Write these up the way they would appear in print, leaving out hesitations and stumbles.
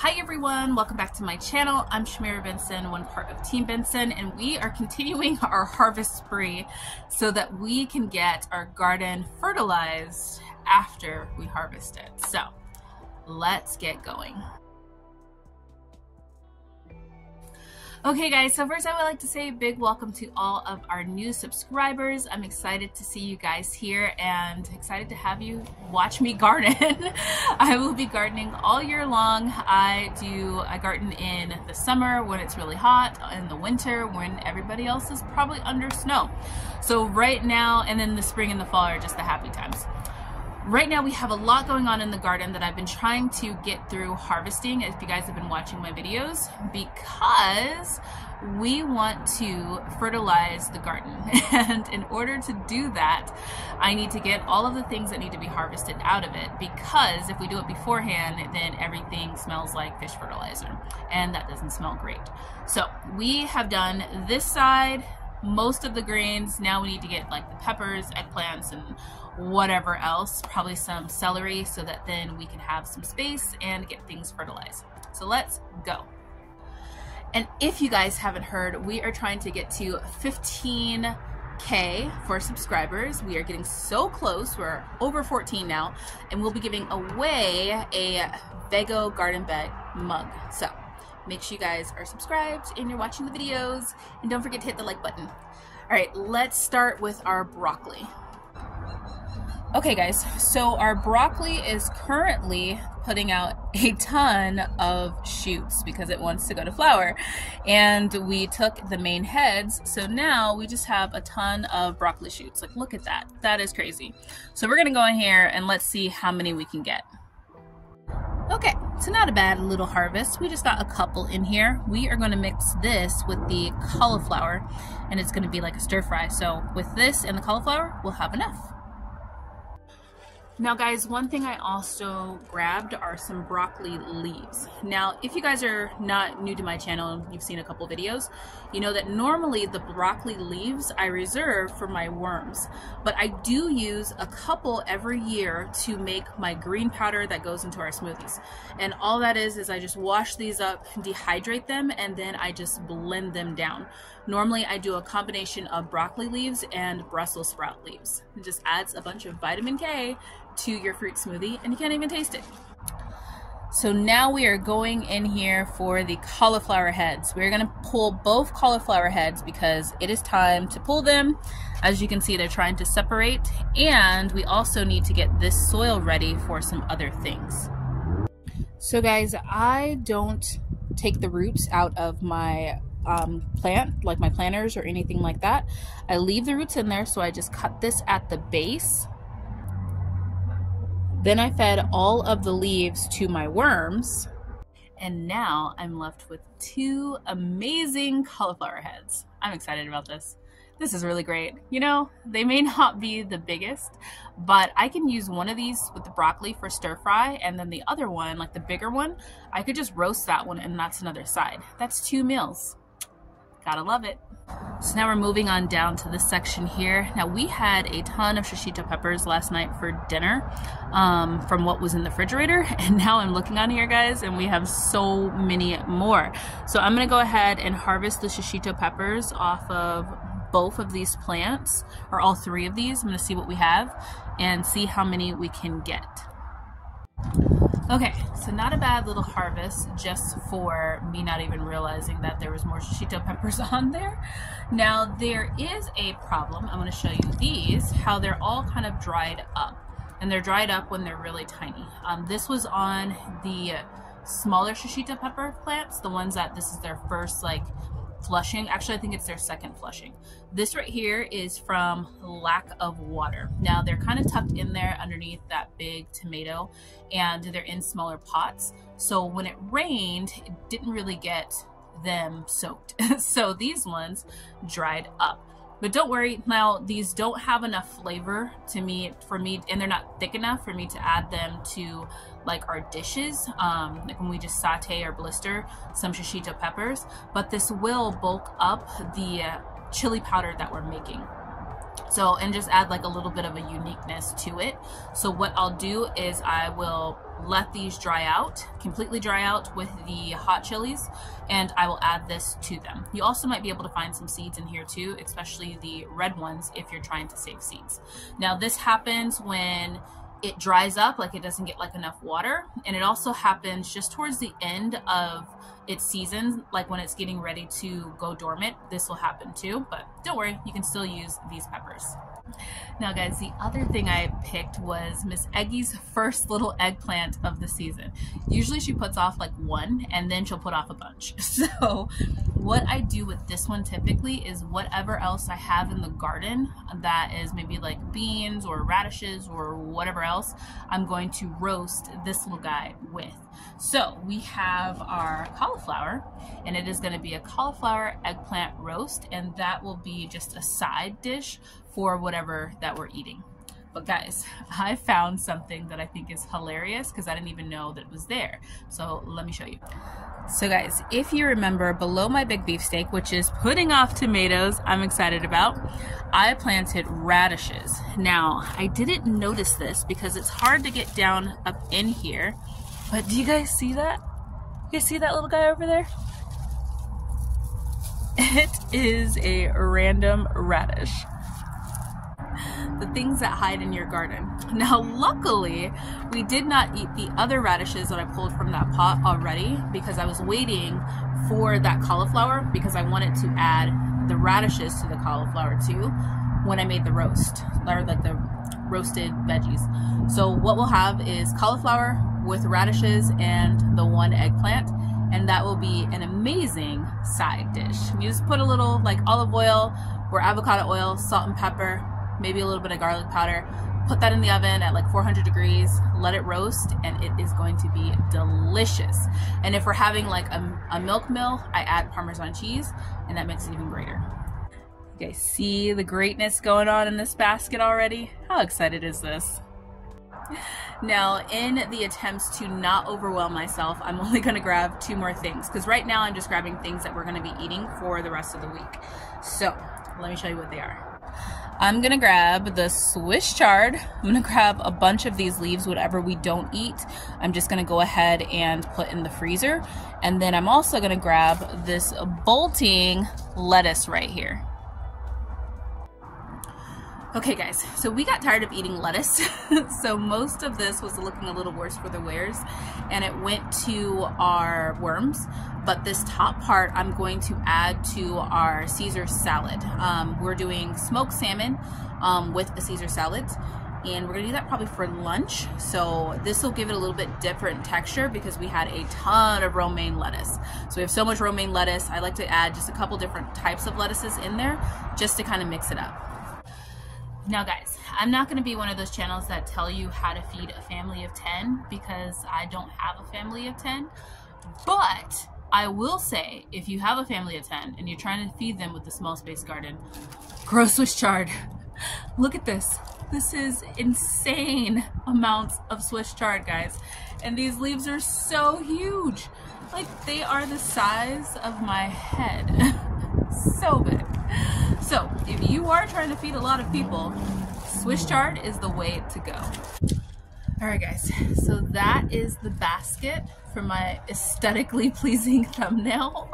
Hi everyone, welcome back to my channel. I'm Shmira Benson, one part of Team Benson, and we are continuing our harvest spree so that we can get our garden fertilized after we harvest it. So let's get going. Okay guys, so first I would like to say a big welcome to all of our new subscribers. I'm excited to see you guys here and excited to have you watch me garden. I will be gardening all year long. I garden in the summer when it's really hot, in the winter when everybody else is probably under snow. So right now, and then the spring and the fall are just the happy times. Right now we have a lot going on in the garden that I've been trying to get through harvesting, if you guys have been watching my videos, because we want to fertilize the garden. And in order to do that, I need to get all of the things that need to be harvested out of it, because if we do it beforehand, then everything smells like fish fertilizer and that doesn't smell great. So we have done this side, most of the greens. Now we need to get like the peppers, eggplants, and whatever else, probably some celery, so that then we can have some space and get things fertilized. So let's go. And if you guys haven't heard, we are trying to get to 15K for subscribers. We are getting so close. We're over 14 now, and we'll be giving away a Vego garden bed mug. So make sure you guys are subscribed and you're watching the videos, and don't forget to hit the like button. All right, let's start with our broccoli. Okay guys, so our broccoli is currently putting out a ton of shoots because it wants to go to flower, and we took the main heads, so now we just have a ton of broccoli shoots. Like, look at that, that is crazy. So we're gonna go in here and let's see how many we can get. Okay, so not a bad little harvest. We just got a couple in here. We are gonna mix this with the cauliflower, and it's gonna be like a stir fry. So with this and the cauliflower, we'll have enough. Now guys, one thing I also grabbed are some broccoli leaves. Now, if you guys are not new to my channel, you've seen a couple videos, you know that normally the broccoli leaves I reserve for my worms, but I do use a couple every year to make my green powder that goes into our smoothies. And all that is I just wash these up, dehydrate them, and then I just blend them down. Normally I do a combination of broccoli leaves and Brussels sprout leaves. It just adds a bunch of vitamin K to your fruit smoothie, and you can't even taste it. So now we are going in here for the cauliflower heads. We're gonna pull both cauliflower heads because it is time to pull them. As you can see, they're trying to separate, and we also need to get this soil ready for some other things. So guys, I don't take the roots out of my plant, like my planters or anything like that. I leave the roots in there, so I just cut this at the base. Then I fed all of the leaves to my worms, and now I'm left with two amazing cauliflower heads. I'm excited about this. This is really great. You know, they may not be the biggest, but I can use one of these with the broccoli for stir fry, and then the other one, like the bigger one, I could just roast that one, and that's another side. That's two meals. Gotta love it. So now we're moving on down to this section here. Now we had a ton of shishito peppers last night for dinner from what was in the refrigerator, and now I'm looking on here guys and we have so many more. So I'm gonna go ahead and harvest the shishito peppers off of both of these plants, or all three of these. I'm gonna see what we have and see how many we can get. Okay, so not a bad little harvest just for me not even realizing that there was more shishito peppers on there. Now there is a problem. I'm going to show you these, how they're all kind of dried up. And they're dried up when they're really tiny. This was on the smaller shishito pepper plants, the ones that this is their first like flushing. Actually, I think it's their second flushing. This right here is from lack of water. Now they're kind of tucked in there underneath that big tomato, and they're in smaller pots. So when it rained, it didn't really get them soaked. So these ones dried up. But don't worry, now these don't have enough flavor for me, and they're not thick enough for me to add them to like our dishes, like when we just saute or blister some shishito peppers. But this will bulk up the chili powder that we're making. So, and just add like a little bit of a uniqueness to it. So what I'll do is I will let these dry out, completely dry out with the hot chilies, and I will add this to them. You also might be able to find some seeds in here too, especially the red ones if you're trying to save seeds. Now this happens when it dries up, like it doesn't get like enough water, and it also happens just towards the end of its season, like when it's getting ready to go dormant. This will happen too, but don't worry, you can still use these peppers. Now guys, the other thing I picked was Miss Eggie's first little eggplant of the season. Usually she puts off like one and then she'll put off a bunch. So what I do with this one typically is whatever else I have in the garden that is maybe like beans or radishes or whatever else, I'm going to roast this little guy with. So we have our cauliflower, and it is going to be a cauliflower eggplant roast, and that will be just a side dish for whatever that we're eating. But guys, I found something that I think is hilarious because I didn't even know that it was there. So let me show you. So guys, if you remember, below my big beefsteak, which is putting off tomatoes I'm excited about, I planted radishes. Now, I didn't notice this because it's hard to get down up in here, but do you guys see that? You guys see that little guy over there? It is a random radish. The things that hide in your garden. Now luckily we did not eat the other radishes that I pulled from that pot already, because I was waiting for that cauliflower because I wanted to add the radishes to the cauliflower too when I made the roast, or like the roasted veggies. So what we'll have is cauliflower with radishes and the one eggplant, and that will be an amazing side dish. You just put a little like olive oil or avocado oil, salt and pepper, maybe a little bit of garlic powder, put that in the oven at like 400 degrees, let it roast, and it is going to be delicious. And if we're having like a milk meal, I add Parmesan cheese, and that makes it even greater. You guys see the greatness going on in this basket already? How excited is this? Now, in the attempts to not overwhelm myself, I'm only going to grab two more things, because right now I'm just grabbing things that we're going to be eating for the rest of the week. So let me show you what they are. I'm going to grab the Swiss chard. I'm going to grab a bunch of these leaves, whatever we don't eat. I'm just going to go ahead and put in the freezer. And then I'm also going to grab this bolting lettuce right here. Okay guys, so we got tired of eating lettuce. So most of this was looking a little worse for the wears, and it went to our worms. But this top part I'm going to add to our Caesar salad. We're doing smoked salmon with a Caesar salad, and we're gonna do that probably for lunch. So this will give it a little bit different texture because we had a ton of romaine lettuce. So we have so much romaine lettuce, I like to add just a couple different types of lettuces in there just to kind of mix it up. Now guys, I'm not going to be one of those channels that tell you how to feed a family of 10, because I don't have a family of 10, but I will say if you have a family of 10 and you're trying to feed them with the small space garden, grow Swiss chard. Look at this. This is insane amounts of Swiss chard, guys. And these leaves are so huge. Like, they are the size of my head. So big. So if you are trying to feed a lot of people, Swiss chard is the way to go. All right guys, so that is the basket for my aesthetically pleasing thumbnail.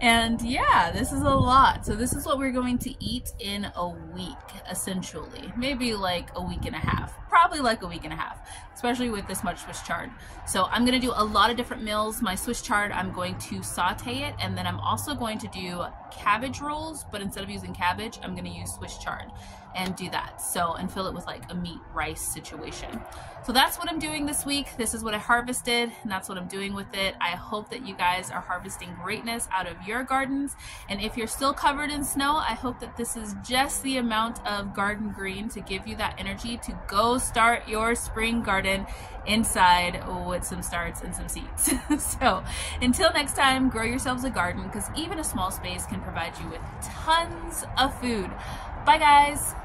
And yeah, this is a lot. So this is what we're going to eat in a week, essentially. Maybe like a week and a half, probably like a week and a half, especially with this much Swiss chard. So I'm gonna do a lot of different meals. My Swiss chard, I'm going to saute it, and then I'm also going to do cabbage rolls, but instead of using cabbage, I'm gonna use Swiss chard and do that. So, and fill it with like a meat rice situation. So that's what I'm doing this week. This is what I harvested, and that's what I'm doing with it. I hope that you guys are harvesting greatness out of your gardens, and if you're still covered in snow, I hope that this is just the amount of garden green to give you that energy to go start your spring garden inside with some starts and some seeds. So until next time, grow yourselves a garden, because even a small space can provide you with tons of food. Bye guys.